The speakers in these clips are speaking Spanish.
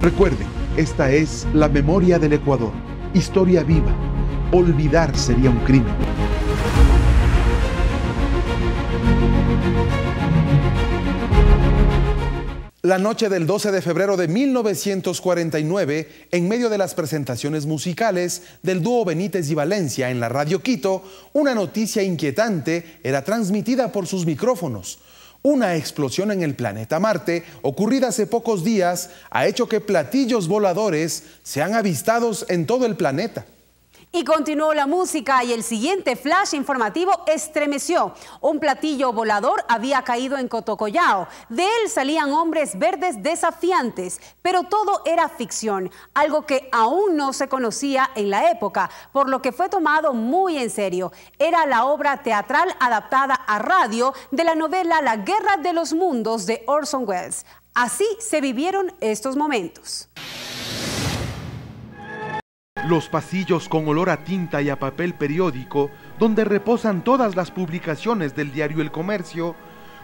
Recuerden, esta es la memoria del Ecuador, historia viva. Olvidar sería un crimen. La noche del 12 de febrero de 1949, en medio de las presentaciones musicales del dúo Benítez y Valencia en la Radio Quito, una noticia inquietante era transmitida por sus micrófonos. Una explosión en el planeta Marte, ocurrida hace pocos días, ha hecho que platillos voladores sean avistados en todo el planeta. Y continuó la música y el siguiente flash informativo estremeció. Un platillo volador había caído en Cotocollao. De él salían hombres verdes desafiantes, pero todo era ficción, algo que aún no se conocía en la época, por lo que fue tomado muy en serio. Era la obra teatral adaptada a radio de la novela La Guerra de los Mundos de Orson Welles. Así se vivieron estos momentos. Los pasillos con olor a tinta y a papel periódico, donde reposan todas las publicaciones del diario El Comercio,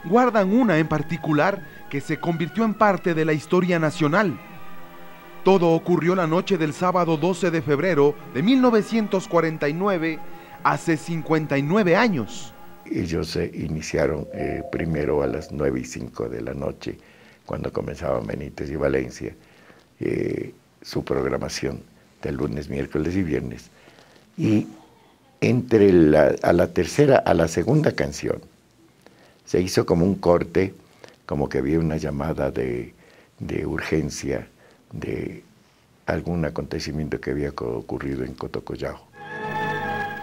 guardan una en particular que se convirtió en parte de la historia nacional. Todo ocurrió la noche del sábado 12 de febrero de 1949, hace 59 años. Ellos se iniciaron primero a las 9:05 de la noche, cuando comenzaban Benítez y Valencia, su programación de lunes, miércoles y viernes, y entre la segunda canción se hizo como un corte, como que había una llamada de urgencia de algún acontecimiento que había ocurrido en Cotocollao.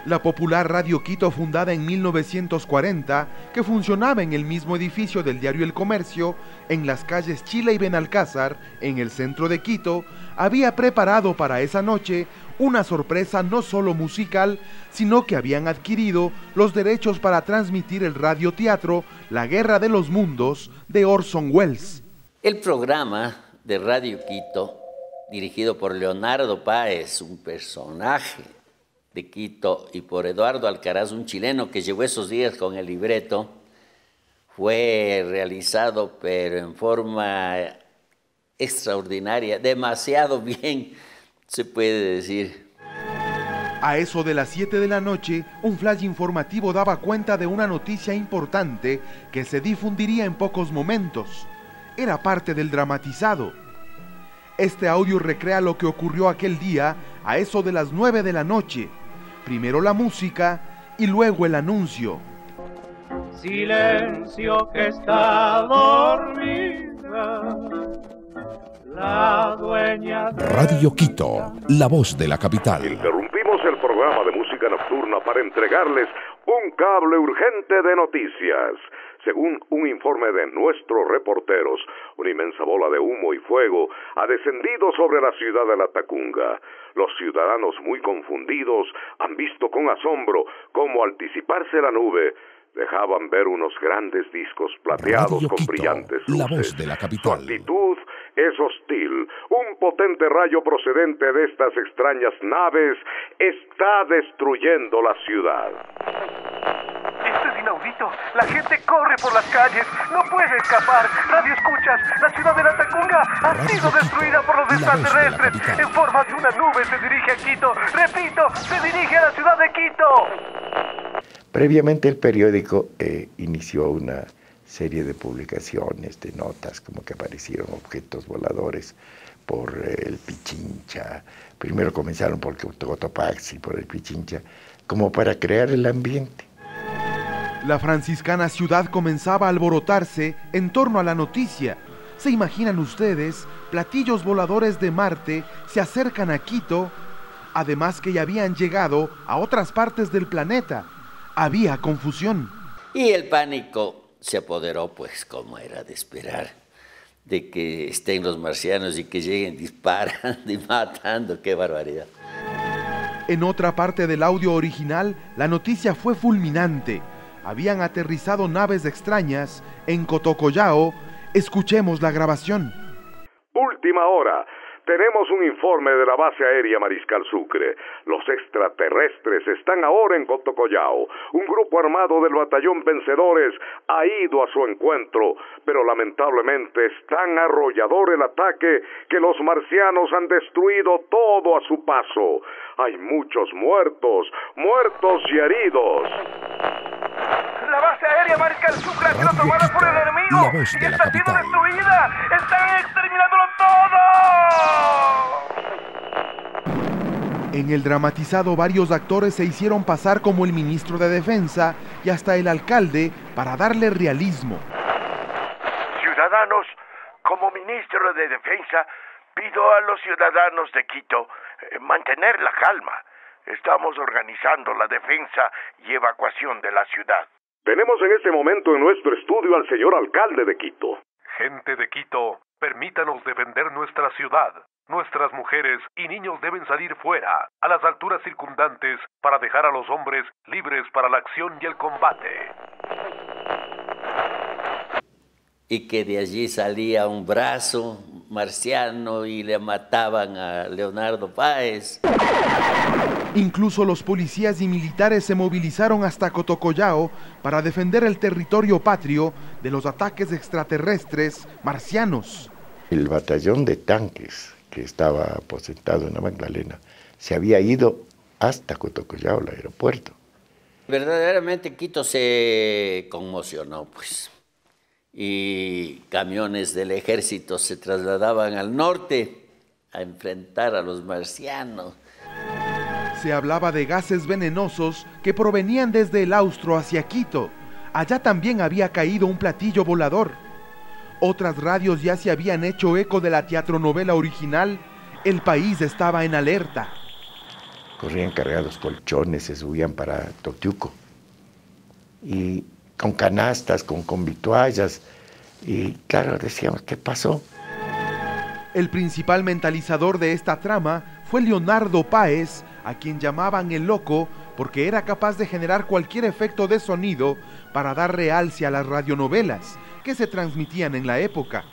La popular Radio Quito, fundada en 1940, que funcionaba en el mismo edificio del diario El Comercio, en las calles Chile y Benalcázar, en el centro de Quito, había preparado para esa noche una sorpresa no solo musical, sino que habían adquirido los derechos para transmitir el radioteatro La Guerra de los Mundos de Orson Welles. El programa de Radio Quito, dirigido por Leonardo Páez, un personaje de Quito, y por Eduardo Alcaraz, un chileno que llegó esos días con el libreto, fue realizado pero en forma extraordinaria, demasiado bien, se puede decir. A eso de las 7 de la noche, un flash informativo daba cuenta de una noticia importante que se difundiría en pocos momentos. Era parte del dramatizado. Este audio recrea lo que ocurrió aquel día a eso de las 9 de la noche. Primero la música y luego el anuncio. Silencio que está dormida, la dueña de... Radio Quito, la voz de la capital. Interrumpimos el programa de música nocturna para entregarles un cable urgente de noticias. Según un informe de nuestros reporteros, una inmensa bola de humo y fuego ha descendido sobre la ciudad de Latacunga. Los ciudadanos, muy confundidos, han visto con asombro cómo al disiparse la nube dejaban ver unos grandes discos plateados Radio con Quito, brillantes luces. La voz de la capital. Su actitud es hostil. Un potente rayo procedente de estas extrañas naves está destruyendo la ciudad. Esto es inaudito. La gente corre por las calles. No puede escapar. Radio escuchas. La ciudad de Latacunga ha sido destruida por los extraterrestres. En forma de una nube se dirige a Quito. Repito, se dirige a la ciudad de Quito. Previamente el periódico inició una serie de publicaciones, de notas, como que aparecieron objetos voladores por el Pichincha. Primero comenzaron por Cotopaxi, por el Pichincha, como para crear el ambiente. La franciscana ciudad comenzaba a alborotarse en torno a la noticia. ¿Se imaginan ustedes? Platillos voladores de Marte se acercan a Quito, además que ya habían llegado a otras partes del planeta. Había confusión. Y el pánico se apoderó, pues, como era de esperar, de que estén los marcianos y que lleguen disparando y matando. ¡Qué barbaridad! En otra parte del audio original, la noticia fue fulminante. Habían aterrizado naves extrañas en Cotocollao. Escuchemos la grabación. Última hora. Tenemos un informe de la base aérea Mariscal Sucre. Los extraterrestres están ahora en Cotocollao. Un grupo armado del batallón Vencedores ha ido a su encuentro, pero lamentablemente es tan arrollador el ataque que los marcianos han destruido todo a su paso. Hay muchos muertos y heridos. La base aérea Mariscal Sucre ha sido tomada por el enemigo y está siendo destruida. ¡Están exterminándolo todo! En el dramatizado, varios actores se hicieron pasar como el ministro de Defensa y hasta el alcalde para darle realismo. Ciudadanos, como ministro de Defensa, pido a los ciudadanos de Quito mantener la calma. Estamos organizando la defensa y evacuación de la ciudad. Tenemos en este momento en nuestro estudio al señor alcalde de Quito. Gente de Quito, permítanos defender nuestra ciudad. Nuestras mujeres y niños deben salir fuera, a las alturas circundantes, para dejar a los hombres libres para la acción y el combate. Y que de allí salía un brazo marciano y le mataban a Leonardo Páez. Incluso los policías y militares se movilizaron hasta Cotocollao para defender el territorio patrio de los ataques extraterrestres marcianos. El batallón de tanques que estaba aposentado en la Magdalena se había ido hasta Cotocollao, el aeropuerto. Verdaderamente Quito se conmocionó, pues. Y camiones del ejército se trasladaban al norte a enfrentar a los marcianos. Se hablaba de gases venenosos que provenían desde el Austro hacia Quito. Allá también había caído un platillo volador. Otras radios ya se habían hecho eco de la teatronovela original. El país estaba en alerta. Corrían cargados colchones, se subían para Toctiuco. Y con canastas, con vituallas, y claro, decíamos, ¿qué pasó? El principal mentalizador de esta trama fue Leonardo Páez, a quien llamaban el loco porque era capaz de generar cualquier efecto de sonido para dar realce a las radionovelas que se transmitían en la época.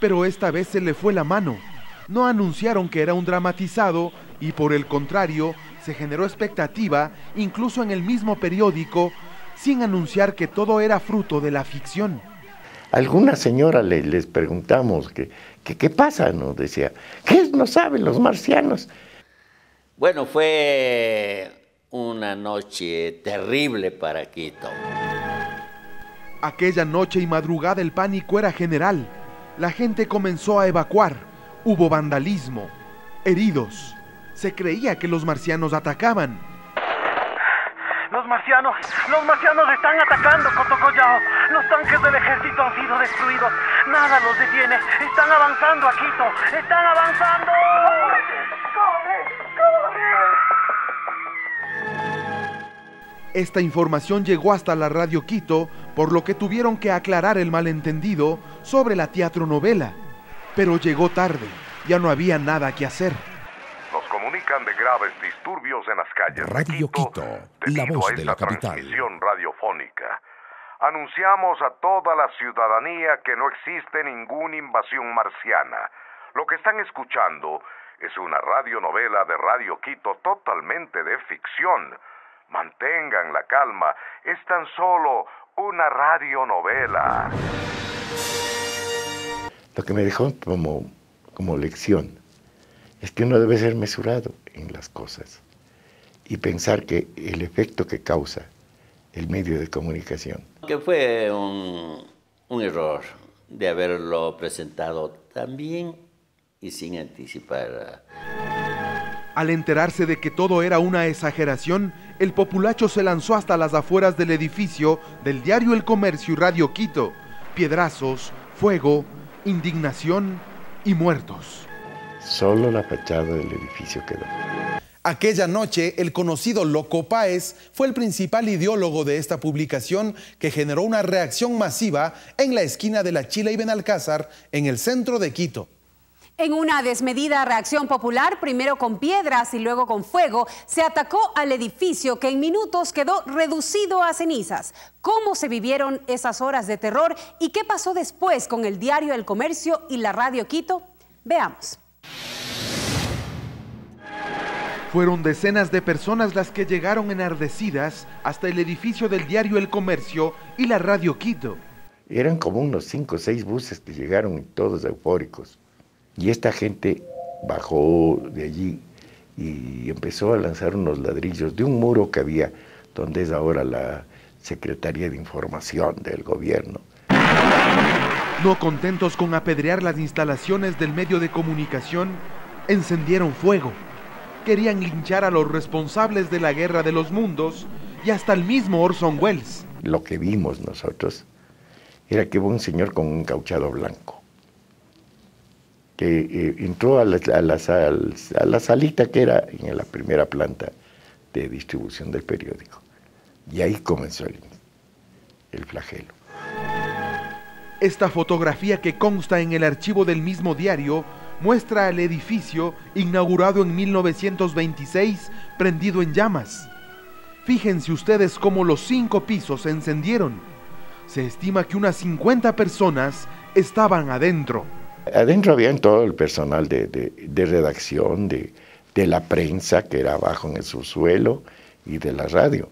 Pero esta vez se le fue la mano. No anunciaron que era un dramatizado y por el contrario, se generó expectativa incluso en el mismo periódico, sin anunciar que todo era fruto de la ficción. Alguna señora les preguntamos que qué pasa, nos decía, ¿qué no saben los marcianos? Bueno, fue una noche terrible para Quito. Aquella noche y madrugada el pánico era general. La gente comenzó a evacuar, hubo vandalismo, heridos. Se creía que los marcianos atacaban. Los marcianos están atacando Cotocollao. Los tanques del ejército han sido destruidos. Nada los detiene. Están avanzando a Quito. ¡Están avanzando! ¡Corre! Esta información llegó hasta la Radio Quito, por lo que tuvieron que aclarar el malentendido sobre la teatronovela. Pero llegó tarde. Ya no había nada que hacer. De graves disturbios en las calles. Radio Quito, la voz de la capital. Transmisión radiofónica. Anunciamos a toda la ciudadanía que no existe ninguna invasión marciana. Lo que están escuchando es una radionovela de Radio Quito totalmente de ficción. Mantengan la calma, es tan solo una radionovela. Lo que me dejó como lección es que uno debe ser mesurado en las cosas y pensar que el efecto que causa el medio de comunicación. Que fue un error de haberlo presentado tan bien y sin anticipar. Al enterarse de que todo era una exageración, el populacho se lanzó hasta las afueras del edificio del diario El Comercio y Radio Quito. Piedrazos, fuego, indignación y muertos. Solo la fachada del edificio quedó. Aquella noche, el conocido Loco Páez fue el principal ideólogo de esta publicación que generó una reacción masiva en la esquina de la Chile y Benalcázar, en el centro de Quito. En una desmedida reacción popular, primero con piedras y luego con fuego, se atacó al edificio que en minutos quedó reducido a cenizas. ¿Cómo se vivieron esas horas de terror y qué pasó después con el diario El Comercio y la Radio Quito? Veamos. Fueron decenas de personas las que llegaron enardecidas hasta el edificio del diario El Comercio y la Radio Quito. Eran como unos 5 o 6 buses que llegaron, todos eufóricos. Y esta gente bajó de allí y empezó a lanzar unos ladrillos de un muro que había, donde es ahora la Secretaría de Información del gobierno. No contentos con apedrear las instalaciones del medio de comunicación, encendieron fuego. Querían linchar a los responsables de la Guerra de los Mundos y hasta el mismo Orson Welles. Lo que vimos nosotros era que hubo un señor con un cauchado blanco que entró a la salita que era en la primera planta de distribución del periódico. Y ahí comenzó el flagelo. Esta fotografía, que consta en el archivo del mismo diario, muestra al edificio inaugurado en 1926 prendido en llamas. Fíjense ustedes cómo los 5 pisos se encendieron. Se estima que unas 50 personas estaban adentro. Adentro habían todo el personal de redacción, de la prensa, que era abajo en el subsuelo, y de la radio.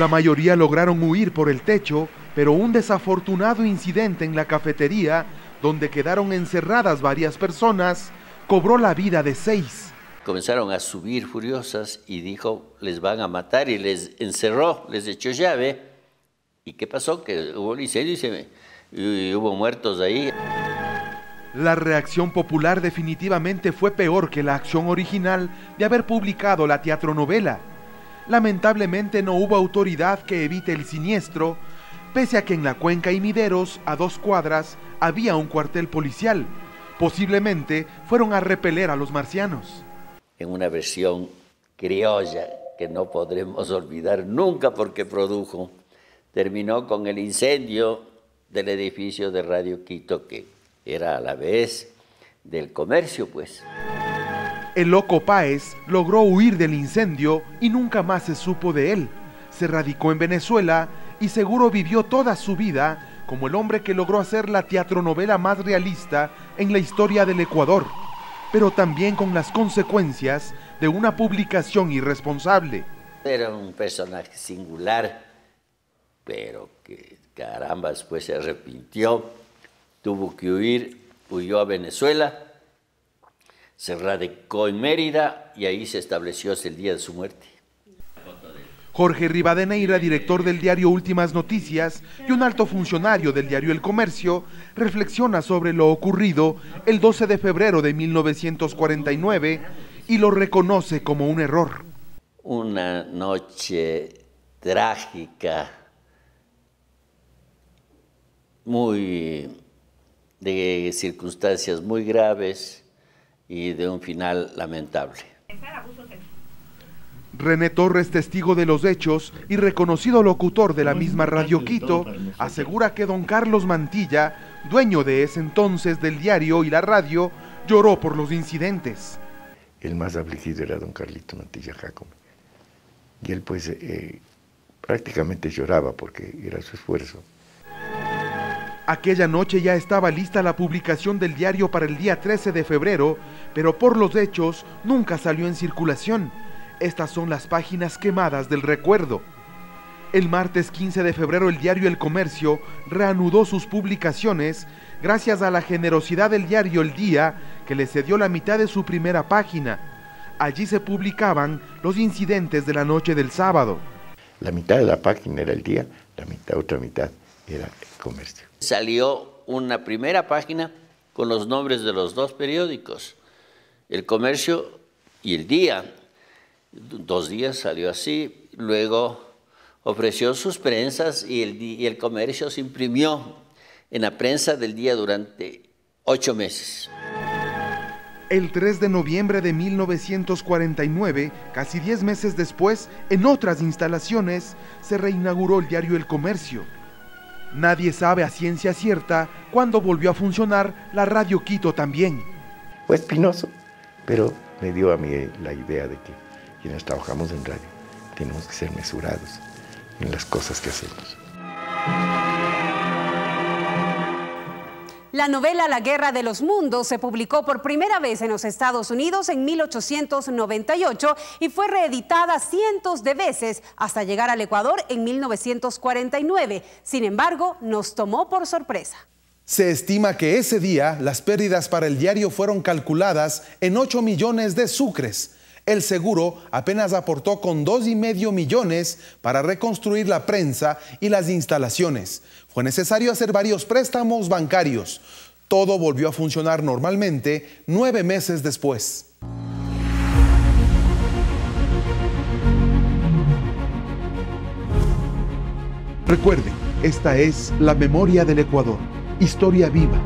La mayoría lograron huir por el techo, pero un desafortunado incidente en la cafetería, donde quedaron encerradas varias personas, cobró la vida de 6. Comenzaron a subir furiosas y dijo, les van a matar, y les encerró, les echó llave. ¿Y qué pasó? Que hubo el incendio y hubo muertos ahí. La reacción popular definitivamente fue peor que la acción original de haber publicado la teatronovela. Lamentablemente no hubo autoridad que evite el siniestro, pese a que en la cuenca y Mideros, a 2 cuadras, había un cuartel policial. Posiblemente fueron a repeler a los marcianos. En una versión criolla que no podremos olvidar nunca porque produjo, terminó con el incendio del edificio de Radio Quito, que era a la vez del comercio, pues. El loco Páez logró huir del incendio y nunca más se supo de él. Se radicó en Venezuela y seguro vivió toda su vida como el hombre que logró hacer la teatronovela más realista en la historia del Ecuador, pero también con las consecuencias de una publicación irresponsable. Era un personaje singular, pero que caramba, después se arrepintió, tuvo que huir, huyó a Venezuela. Se radicó en Mérida y ahí se estableció hasta el día de su muerte. Jorge Rivadeneira, director del diario Últimas Noticias y un alto funcionario del diario El Comercio, reflexiona sobre lo ocurrido el 12 de febrero de 1949 y lo reconoce como un error. Una noche trágica, de circunstancias muy graves, y de un final lamentable. René Torres, testigo de los hechos y reconocido locutor de la misma Radio Quito, asegura que don Carlos Mantilla, dueño de ese entonces del diario y la radio, lloró por los incidentes. El más afligido era don Carlito Mantilla Jacome. Y él pues prácticamente lloraba porque era su esfuerzo. Aquella noche ya estaba lista la publicación del diario para el día 13 de febrero, pero por los hechos nunca salió en circulación. Estas son las páginas quemadas del recuerdo. El martes 15 de febrero el diario El Comercio reanudó sus publicaciones gracias a la generosidad del diario El Día, que le cedió la mitad de su primera página. Allí se publicaban los incidentes de la noche del sábado. La mitad de la página era El Día, la mitad, otra mitad era El Comercio. Salió una primera página con los nombres de los 2 periódicos, El Comercio y El Día. 2 días salió así, luego ofreció sus prensas y el Comercio se imprimió en la prensa del Día durante 8 meses. El 3 de noviembre de 1949, casi 10 meses después, en otras instalaciones, se reinauguró el diario El Comercio. Nadie sabe a ciencia cierta cuándo volvió a funcionar la Radio Quito también. Fue espinoso, pero me dio a mí la idea de que quienes trabajamos en radio tenemos que ser mesurados en las cosas que hacemos. La novela La Guerra de los Mundos se publicó por primera vez en los Estados Unidos en 1898 y fue reeditada cientos de veces hasta llegar al Ecuador en 1949. Sin embargo, nos tomó por sorpresa. Se estima que ese día las pérdidas para el diario fueron calculadas en 8 millones de sucres. El seguro apenas aportó con 2,5 millones para reconstruir la prensa y las instalaciones. Fue necesario hacer varios préstamos bancarios. Todo volvió a funcionar normalmente 9 meses después. Recuerden, esta es la memoria del Ecuador. Historia viva.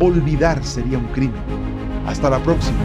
Olvidar sería un crimen. Hasta la próxima.